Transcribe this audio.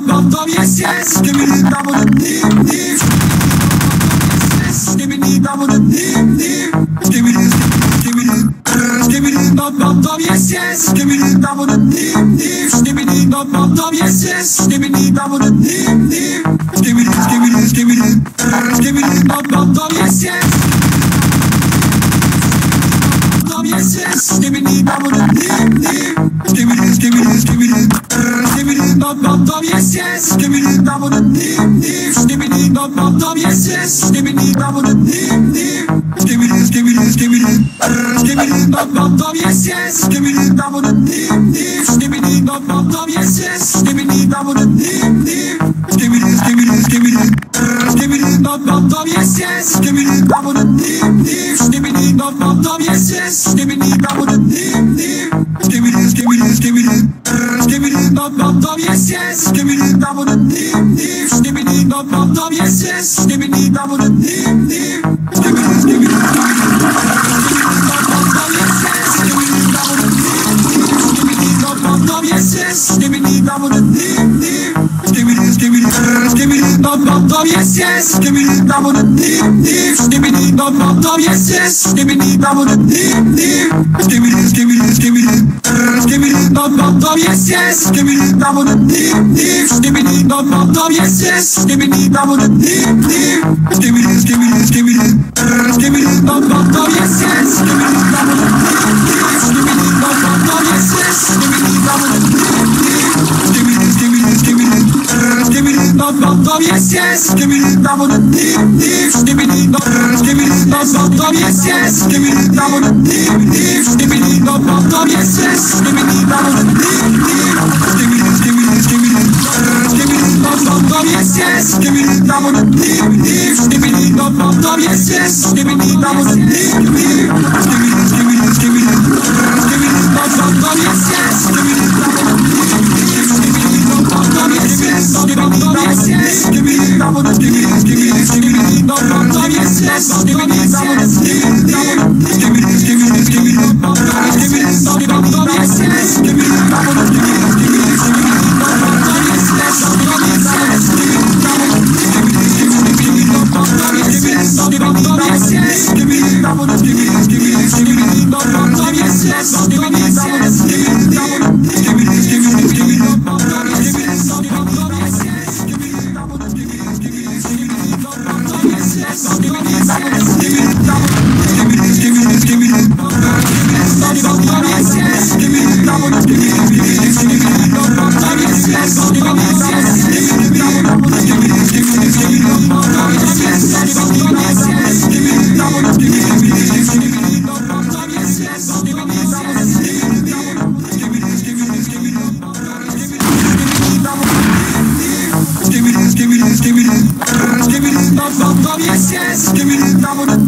bum yes yes, give me the double the nip nip. Give me the double the nip nip. Give me the bum yes yes, give me the double the nip nip. Give me the bum yes yes, give me the double the nip nip. Give me the bum yes yes. Bum yes yes, give me the double the nip nip. Give me the yes yes, give me the double the nip nip. Give me the double yes yes, give me the double the nip nip. Give me the yes yes, give me the double the nip nip. Give me the double yes yes, give me the double the nip nip. Give me the yes yes, give me the double the nip nip. Give me the double yes yes, give me the double the nip nip. Give me the yes yes, give me the double the nip nip. Give me the double yes yes, give me the double the nip nip. Give me the yes yes, give me the double the nip nip. Give me the double yes yes, give me the double the nip nip. Give me the double yes yes, give me the double the nip nip. Give me the double yes yes, give me the double the nip nip. Give me the double yes yes, give me the double the nip nip. Give me the double yes yes, give me the double the nip nip. Give me the double yes yes, give me the double the nip nip. Yes, give me the double the nip nip. Give me the double yes yes, give me the double the nip nip. Give me the double yes yes, give me the double the nip nip. Give me the double yes yes, give me the double yes, give me the double the nip nip. Give me the double yes yes, give me the double the nip nip. Give me the double yes yes, give me the double the nip nip. Give me the double